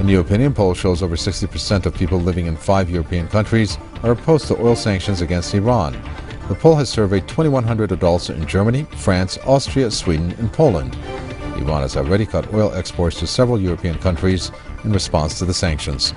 A new opinion poll shows over 60% of people living in 5 European countries are opposed to oil sanctions against Iran. The poll has surveyed 2,100 adults in Germany, France, Austria, Sweden, and Poland. Iran has already cut oil exports to several European countries in response to the sanctions.